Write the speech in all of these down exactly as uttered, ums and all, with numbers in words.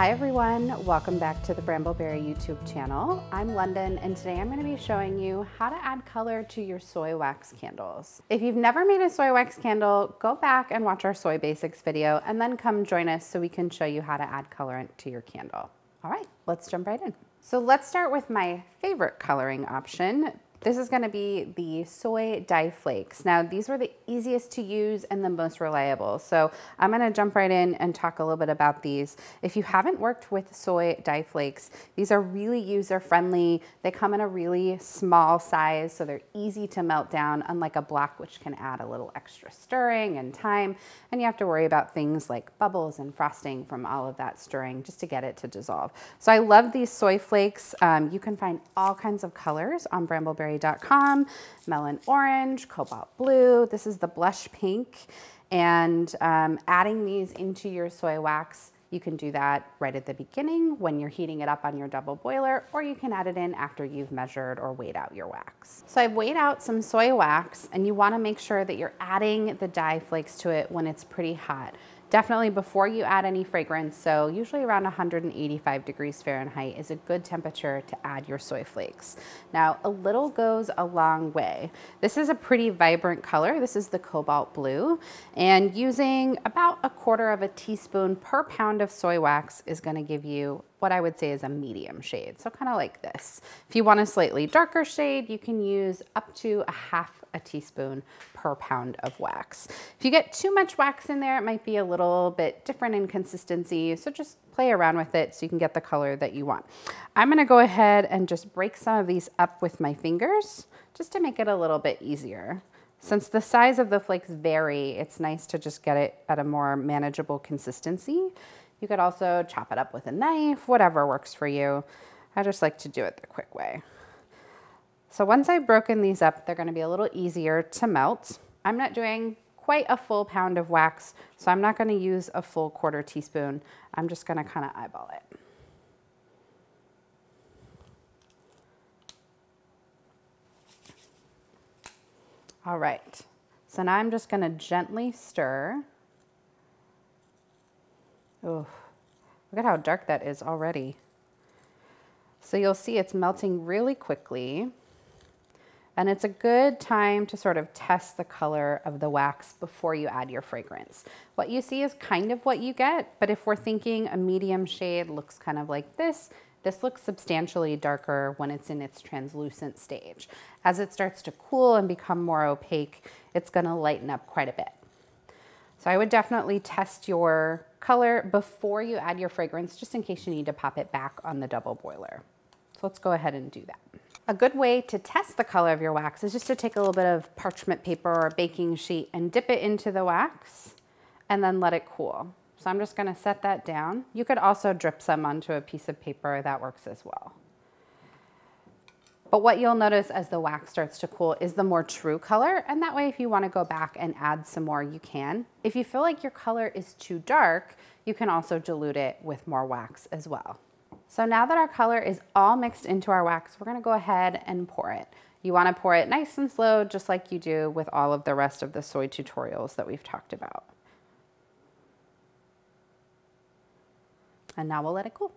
Hi everyone, welcome back to the Brambleberry YouTube channel. I'm London and today I'm going to be showing you how to add color to your soy wax candles. If you've never made a soy wax candle, go back and watch our soy basics video and then come join us so we can show you how to add colorant to your candle. All right, let's jump right in. So let's start with my favorite coloring option. This is going to be the soy dye flakes. Now these were the easiest to use and the most reliable. So I'm going to jump right in and talk a little bit about these. If you haven't worked with soy dye flakes, these are really user friendly. They come in a really small size, so they're easy to melt down, unlike a block, which can add a little extra stirring and time. And you have to worry about things like bubbles and frosting from all of that stirring just to get it to dissolve. So I love these soy flakes. Um, you can find all kinds of colors on Brambleberry. Melon orange, cobalt blue, this is the blush pink, and um, adding these into your soy wax, you can do that right at the beginning when you're heating it up on your double boiler, or you can add it in after you've measured or weighed out your wax. So I've weighed out some soy wax, and you want to make sure that you're adding the dye flakes to it when it's pretty hot. Definitely before you add any fragrance, so usually around one hundred eighty-five degrees Fahrenheit is a good temperature to add your soy flakes. Now, a little goes a long way. This is a pretty vibrant color. This is the cobalt blue, and using about a quarter of a teaspoon per pound of soy wax is gonna give you what I would say is a medium shade, so kind of like this. If you want a slightly darker shade, you can use up to a half a teaspoon per pound of wax. If you get too much wax in there, it might be a little bit different in consistency, so just play around with it so you can get the color that you want. I'm gonna go ahead and just break some of these up with my fingers just to make it a little bit easier. Since the size of the flakes vary, it's nice to just get it at a more manageable consistency. You could also chop it up with a knife, whatever works for you. I just like to do it the quick way. So once I've broken these up, they're gonna be a little easier to melt. I'm not doing quite a full pound of wax, so I'm not gonna use a full quarter teaspoon. I'm just gonna kinda eyeball it. All right, so now I'm just gonna gently stir. Oh, look at how dark that is already. So you'll see it's melting really quickly, and it's a good time to sort of test the color of the wax before you add your fragrance. What you see is kind of what you get, but if we're thinking a medium shade looks kind of like this, this looks substantially darker when it's in its translucent stage. As it starts to cool and become more opaque, it's gonna lighten up quite a bit. So I would definitely test your color before you add your fragrance, just in case you need to pop it back on the double boiler. So let's go ahead and do that. A good way to test the color of your wax is just to take a little bit of parchment paper or a baking sheet and dip it into the wax and then let it cool. So I'm just gonna set that down. You could also drip some onto a piece of paper, that works as well. But what you'll notice as the wax starts to cool is the more true color, and that way if you wanna go back and add some more, you can. If you feel like your color is too dark, you can also dilute it with more wax as well. So now that our color is all mixed into our wax, we're gonna go ahead and pour it. You wanna pour it nice and slow, just like you do with all of the rest of the soy tutorials that we've talked about. And now we'll let it cool.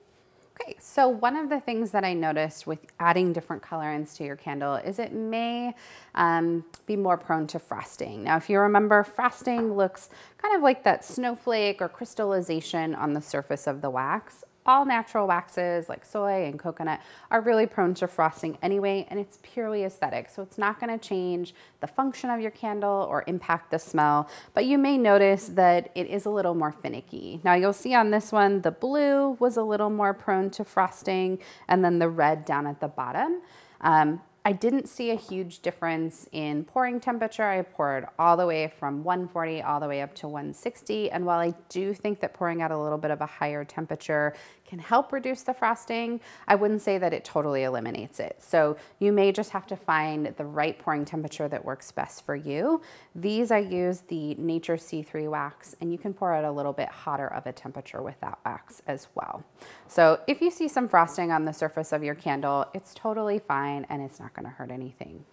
Okay, so one of the things that I noticed with adding different colorants to your candle is it may um, be more prone to frosting. Now, if you remember, frosting looks kind of like that snowflake or crystallization on the surface of the wax. All natural waxes like soy and coconut are really prone to frosting anyway, and it's purely aesthetic. So it's not gonna change the function of your candle or impact the smell, but you may notice that it is a little more finicky. Now you'll see on this one, the blue was a little more prone to frosting, and then the red down at the bottom. Um, I didn't see a huge difference in pouring temperature. I poured all the way from one forty all the way up to one sixty. And while I do think that pouring at a little bit of a higher temperature can help reduce the frosting, I wouldn't say that it totally eliminates it. So you may just have to find the right pouring temperature that works best for you. These I use the Nature C three wax, and you can pour at a little bit hotter of a temperature with that wax as well. So if you see some frosting on the surface of your candle, it's totally fine and it's not going to hurt anything.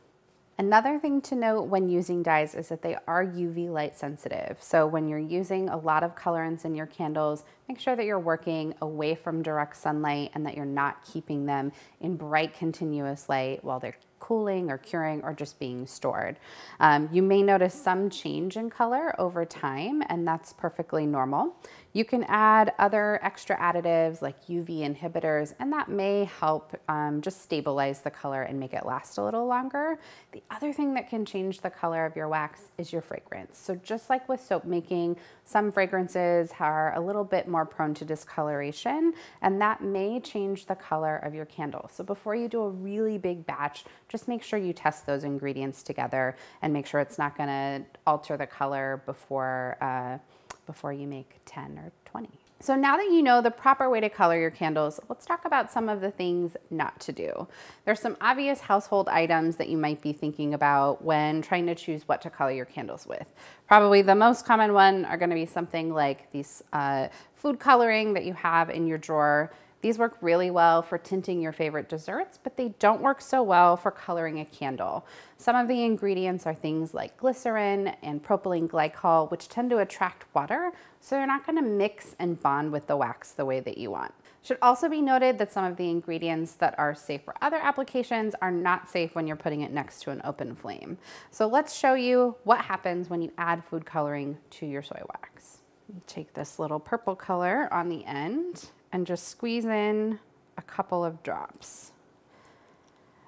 Another thing to note when using dyes is that they are U V light sensitive. So when you're using a lot of colorants in your candles, make sure that you're working away from direct sunlight and that you're not keeping them in bright continuous light while they're cooling or curing or just being stored. Um, you may notice some change in color over time, and that's perfectly normal. You can add other extra additives like U V inhibitors, and that may help um, just stabilize the color and make it last a little longer. The other thing that can change the color of your wax is your fragrance. So just like with soap making, some fragrances are a little bit more prone to discoloration, and that may change the color of your candle. So before you do a really big batch, just make sure you test those ingredients together and make sure it's not going to alter the color before uh, before you make ten or twenty. So now that you know the proper way to color your candles, let's talk about some of the things not to do. There's some obvious household items that you might be thinking about when trying to choose what to color your candles with. Probably the most common one are going to be something like these uh, food coloring that you have in your drawer. These work really well for tinting your favorite desserts, but they don't work so well for coloring a candle. Some of the ingredients are things like glycerin and propylene glycol, which tend to attract water, so they're not gonna mix and bond with the wax the way that you want. Should also be noted that some of the ingredients that are safe for other applications are not safe when you're putting it next to an open flame. So let's show you what happens when you add food coloring to your soy wax. Take this little purple color on the end and just squeeze in a couple of drops.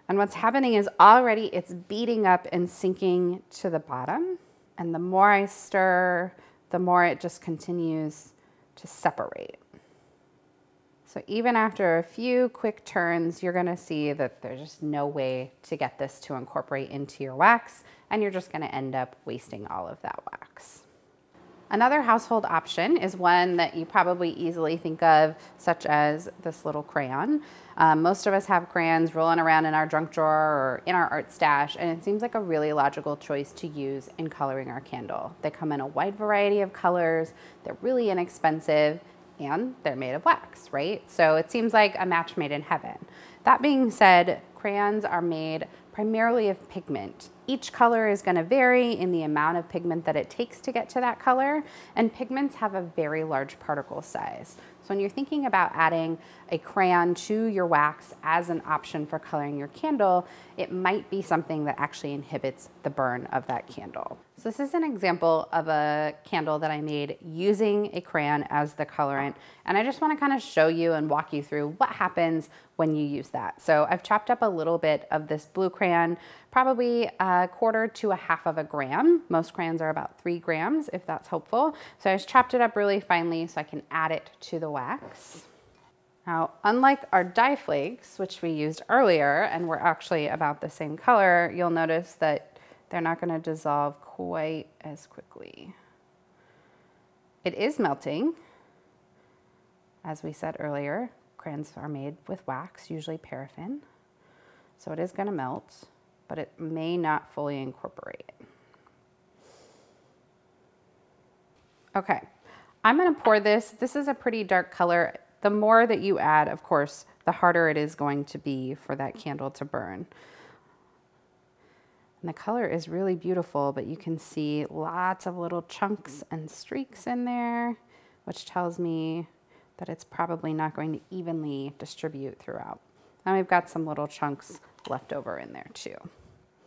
And what's happening is already it's beating up and sinking to the bottom. And the more I stir, the more it just continues to separate. So even after a few quick turns, you're gonna see that there's just no way to get this to incorporate into your wax, and you're just gonna end up wasting all of that wax. Another household option is one that you probably easily think of, such as this little crayon. Um, most of us have crayons rolling around in our junk drawer or in our art stash, and it seems like a really logical choice to use in coloring our candle. They come in a wide variety of colors, they're really inexpensive, and they're made of wax, right? So it seems like a match made in heaven. That being said, crayons are made primarily of pigment. Each color is going to vary in the amount of pigment that it takes to get to that color, and pigments have a very large particle size. So when you're thinking about adding a crayon to your wax as an option for coloring your candle, it might be something that actually inhibits the burn of that candle. So this is an example of a candle that I made using a crayon as the colorant, and I just want to kind of show you and walk you through what happens when you use that. So I've chopped up a little bit of this blue crayon, probably a quarter to a half of a gram. Most crayons are about three grams, if that's helpful. So I just chopped it up really finely so I can add it to the wax. Now, unlike our dye flakes, which we used earlier and were actually about the same color, you'll notice that they're not going to dissolve quite as quickly. It is melting. As we said earlier, crayons are made with wax, usually paraffin. So it is going to melt, but it may not fully incorporate. Okay. I'm going to pour this. This is a pretty dark color. The more that you add, of course, the harder it is going to be for that candle to burn. And the color is really beautiful, but you can see lots of little chunks and streaks in there, which tells me that it's probably not going to evenly distribute throughout. And we've got some little chunks left over in there too.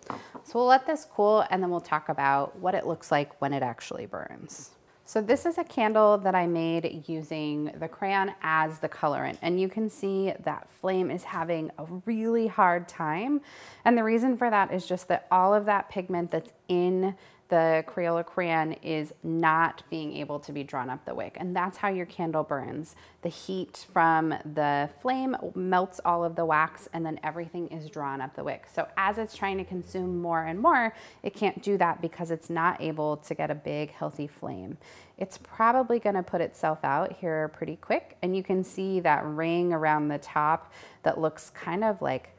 So we'll let this cool, and then we'll talk about what it looks like when it actually burns. So this is a candle that I made using the crayon as the colorant, and you can see that flame is having a really hard time. And the reason for that is just that all of that pigment that's in the Crayola crayon is not being able to be drawn up the wick, and that's how your candle burns. The heat from the flame melts all of the wax, and then everything is drawn up the wick. So as it's trying to consume more and more, it can't do that because it's not able to get a big healthy flame. It's probably going to put itself out here pretty quick, and you can see that ring around the top that looks kind of like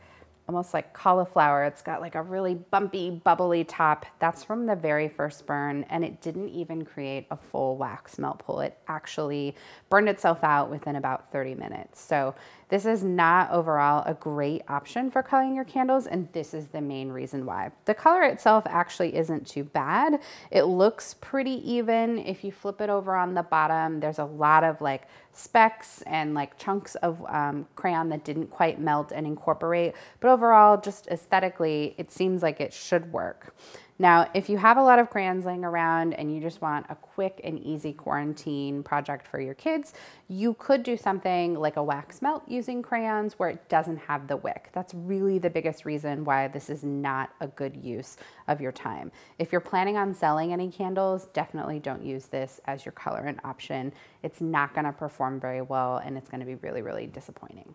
almost like cauliflower. It's got like a really bumpy, bubbly top. That's from the very first burn, and it didn't even create a full wax melt pool. It actually burned itself out within about thirty minutes. So This is not overall a great option for coloring your candles, and this is the main reason why. The color itself actually isn't too bad. It looks pretty even. If you flip it over on the bottom, there's a lot of like specks and like chunks of um, crayon that didn't quite melt and incorporate, but overall, just aesthetically, it seems like it should work. Now, if you have a lot of crayons laying around and you just want a quick and easy quarantine project for your kids, you could do something like a wax melt using crayons where it doesn't have the wick. That's really the biggest reason why this is not a good use of your time. If you're planning on selling any candles, definitely don't use this as your colorant option. It's not gonna perform very well, and it's gonna be really, really disappointing.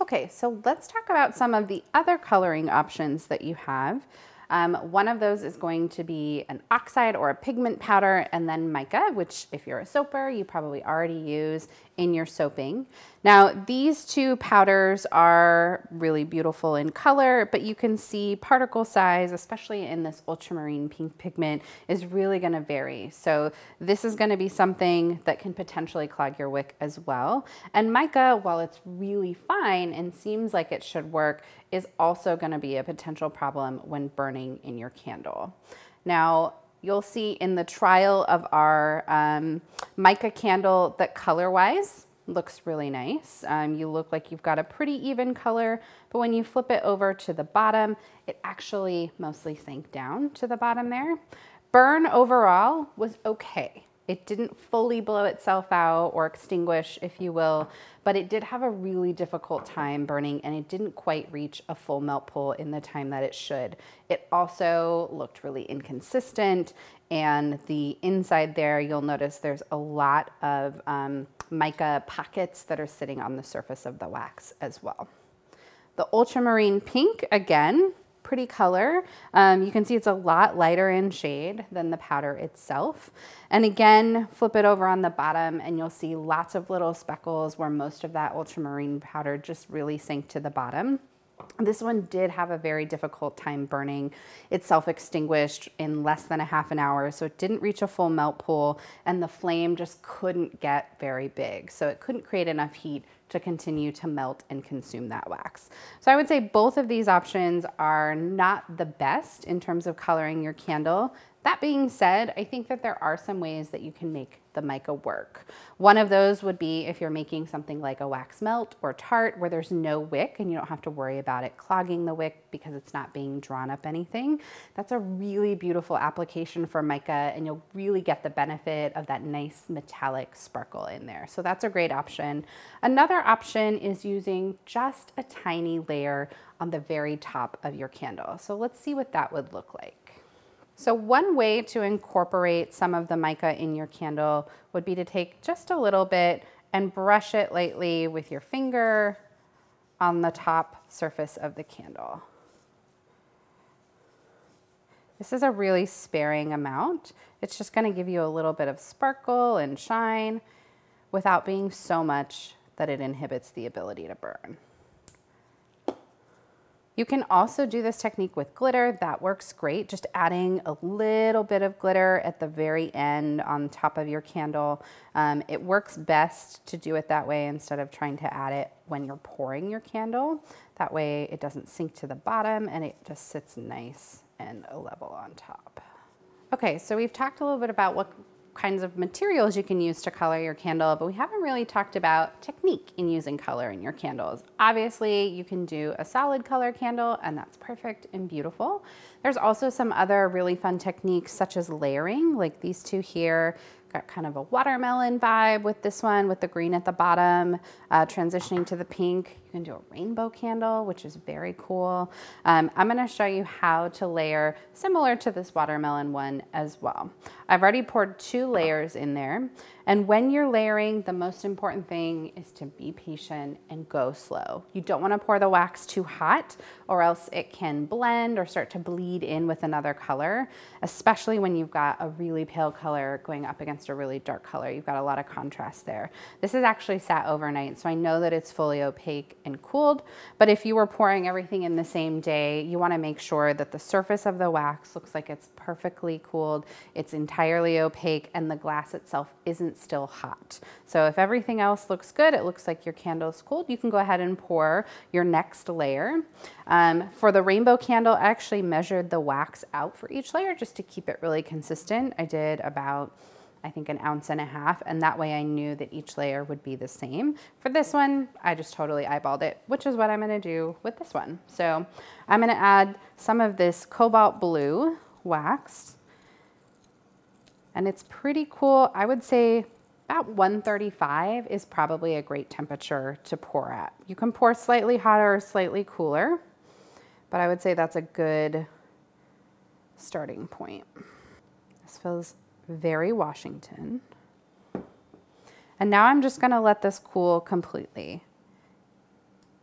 Okay, so let's talk about some of the other coloring options that you have. Um, one of those is going to be an oxide or a pigment powder, and then mica, which if you're a soaper, you probably already use in your soaping. Now, these two powders are really beautiful in color, but you can see particle size, especially in this ultramarine pink pigment, is really gonna vary. So this is gonna be something that can potentially clog your wick as well. And mica, while it's really fine and seems like it should work, is also gonna be a potential problem when burning in your candle. Now, you'll see in the trial of our um, mica candle that color-wise looks really nice. Um, you look like you've got a pretty even color, but when you flip it over to the bottom, it actually mostly sank down to the bottom there. Burn overall was okay. It didn't fully blow itself out or extinguish, if you will, but it did have a really difficult time burning, and it didn't quite reach a full melt pool in the time that it should. It also looked really inconsistent, and the inside there, you'll notice there's a lot of um, mica pockets that are sitting on the surface of the wax as well. The ultramarine pink, again, pretty color. Um, you can see it's a lot lighter in shade than the powder itself. And again, flip it over on the bottom and you'll see lots of little speckles where most of that ultramarine powder just really sank to the bottom. This one did have a very difficult time burning. It self-extinguished in less than a half an hour, so it didn't reach a full melt pool, and the flame just couldn't get very big. So it couldn't create enough heat to continue to melt and consume that wax. So I would say both of these options are not the best in terms of coloring your candle. That being said, I think that there are some ways that you can make the mica work. One of those would be if you're making something like a wax melt or tart where there's no wick and you don't have to worry about it clogging the wick because it's not being drawn up anything. That's a really beautiful application for mica, and you'll really get the benefit of that nice metallic sparkle in there. So that's a great option. Another option is using just a tiny layer on the very top of your candle. So let's see what that would look like. So one way to incorporate some of the mica in your candle would be to take just a little bit and brush it lightly with your finger on the top surface of the candle. This is a really sparing amount. It's just going to give you a little bit of sparkle and shine without being so much that it inhibits the ability to burn. You can also do this technique with glitter. That works great. Just adding a little bit of glitter at the very end on top of your candle. Um, it works best to do it that way instead of trying to add it when you're pouring your candle. That way it doesn't sink to the bottom and it just sits nice and level on top. Okay, so we've talked a little bit about what kinds of materials you can use to color your candle, but we haven't really talked about technique in using color in your candles. Obviously, you can do a solid color candle, and that's perfect and beautiful. There's also some other really fun techniques such as layering, like these two here. Got kind of a watermelon vibe with this one, with the green at the bottom, uh, transitioning to the pink. You can do a rainbow candle, which is very cool. Um, I'm gonna show you how to layer similar to this watermelon one as well. I've already poured two layers in there. And when you're layering, the most important thing is to be patient and go slow. You don't wanna pour the wax too hot or else it can blend or start to bleed in with another color, especially when you've got a really pale color going up against a really dark color. You've got a lot of contrast there. This is actually sat overnight, so I know that it's fully opaque and cooled, but if you were pouring everything in the same day, you wanna make sure that the surface of the wax looks like it's perfectly cooled, it's entirely opaque, and the glass itself isn't isn't still hot. So if everything else looks good, it looks like your candle's cooled, you can go ahead and pour your next layer. Um, for the rainbow candle, I actually measured the wax out for each layer just to keep it really consistent. I did about, I think, an ounce and a half, and that way I knew that each layer would be the same. For this one, I just totally eyeballed it, which is what I'm gonna do with this one. So I'm gonna add some of this cobalt blue wax, and it's pretty cool. I would say about one thirty-five is probably a great temperature to pour at. You can pour slightly hotter or slightly cooler, but I would say that's a good starting point. This feels very Washington. And now I'm just gonna let this cool completely.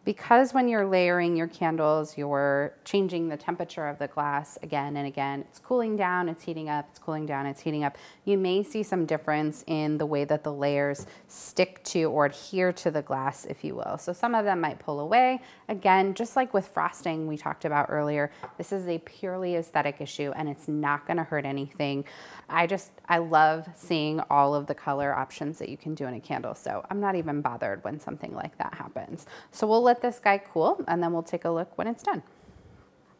Because when you're layering your candles, you're changing the temperature of the glass again and again. It's cooling down, it's heating up, it's cooling down, it's heating up. You may see some difference in the way that the layers stick to or adhere to the glass, if you will. So some of them might pull away. Again, just like with frosting we talked about earlier, this is a purely aesthetic issue and it's not gonna hurt anything. I just, I love seeing all of the color options that you can do in a candle. So I'm not even bothered when something like that happens. So we'll let this guy cool and then we'll take a look when it's done.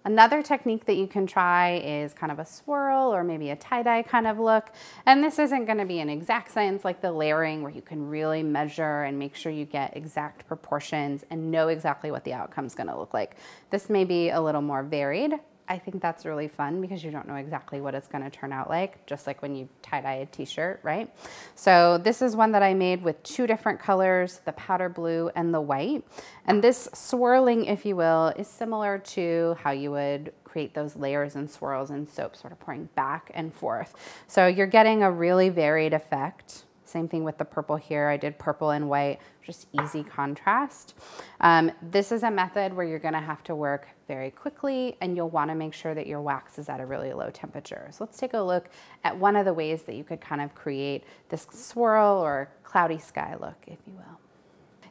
Another technique that you can try is kind of a swirl or maybe a tie-dye kind of look. And this isn't going to be an exact science like the layering where you can really measure and make sure you get exact proportions and know exactly what the outcome's going to look like. This may be a little more varied. I think that's really fun because you don't know exactly what it's going to turn out like, just like when you tie-dye a t-shirt, right? So this is one that I made with two different colors, the powder blue and the white. And this swirling, if you will, is similar to how you would create those layers and swirls in soap, sort of pouring back and forth. So you're getting a really varied effect. Same thing with the purple here. I did purple and white, just easy contrast. Um, this is a method where you're gonna have to work very quickly and you'll wanna make sure that your wax is at a really low temperature. So let's take a look at one of the ways that you could kind of create this swirl or cloudy sky look, if you will.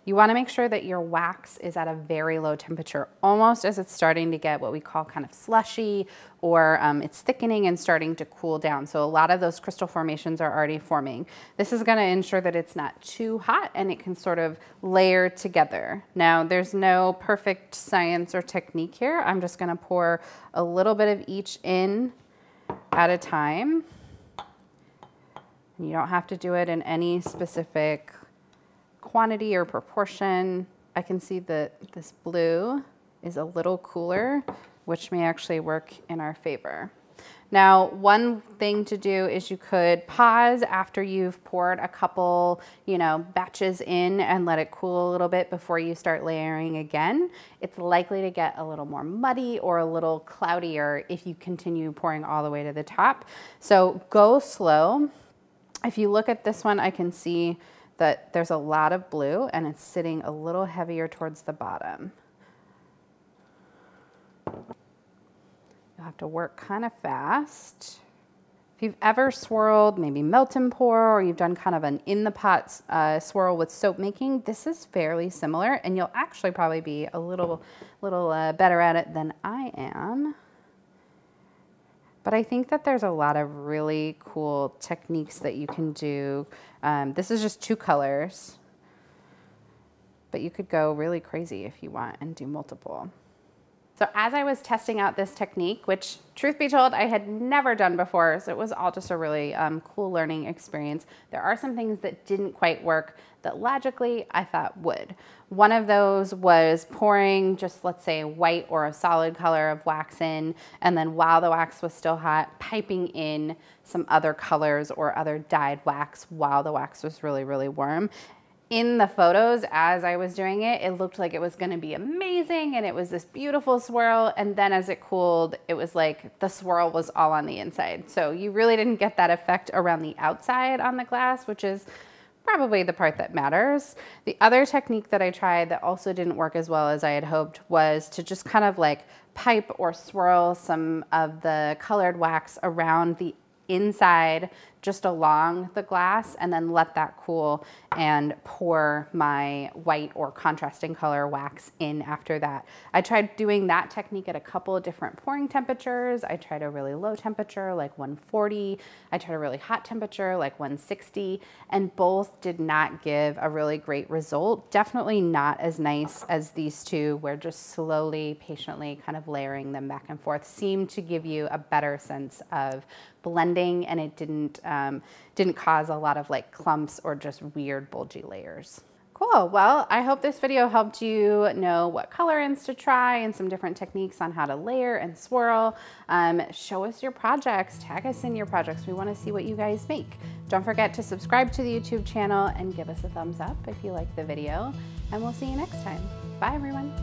You wanna make sure that your wax is at a very low temperature, almost as it's starting to get what we call kind of slushy, or um, it's thickening and starting to cool down. So a lot of those crystal formations are already forming. This is gonna ensure that it's not too hot and it can sort of layer together. Now, there's no perfect science or technique here. I'm just gonna pour a little bit of each in at a time. You don't have to do it in any specific quantity or proportion. I can see that this blue is a little cooler, which may actually work in our favor. Now, one thing to do is you could pause after you've poured a couple, you know, batches in and let it cool a little bit before you start layering again. It's likely to get a little more muddy or a little cloudier if you continue pouring all the way to the top. So go slow. If you look at this one, I can see that there's a lot of blue and it's sitting a little heavier towards the bottom. You'll have to work kind of fast. If you've ever swirled, maybe melt and pour, or you've done kind of an in the pot uh, swirl with soap making, this is fairly similar and you'll actually probably be a little, little uh, better at it than I am. But I think that there's a lot of really cool techniques that you can do. Um, this is just two colors, but you could go really crazy if you want and do multiple. So as I was testing out this technique, which truth be told, I had never done before, so it was all just a really um, cool learning experience. There are some things that didn't quite work that logically I thought would. One of those was pouring just, let's say, white or a solid color of wax in, and then while the wax was still hot, piping in some other colors or other dyed wax while the wax was really, really warm. In the photos, as I was doing it, it looked like it was gonna be amazing and it was this beautiful swirl, and then as it cooled, it was like the swirl was all on the inside. So you really didn't get that effect around the outside on the glass, which is probably the part that matters. The other technique that I tried that also didn't work as well as I had hoped was to just kind of like pipe or swirl some of the colored wax around the inside just along the glass, and then let that cool and pour my white or contrasting color wax in after that. I tried doing that technique at a couple of different pouring temperatures. I tried a really low temperature, like one forty. I tried a really hot temperature, like one sixty, and both did not give a really great result. Definitely not as nice as these two, where just slowly, patiently kind of layering them back and forth seemed to give you a better sense of blending, and it didn't um, didn't cause a lot of like clumps or just weird bulgy layers. Cool, well, I hope this video helped you know what colorants to try and some different techniques on how to layer and swirl. Um, show us your projects, tag us in your projects. We wanna see what you guys make. Don't forget to subscribe to the YouTube channel and give us a thumbs up if you like the video, and we'll see you next time. Bye everyone.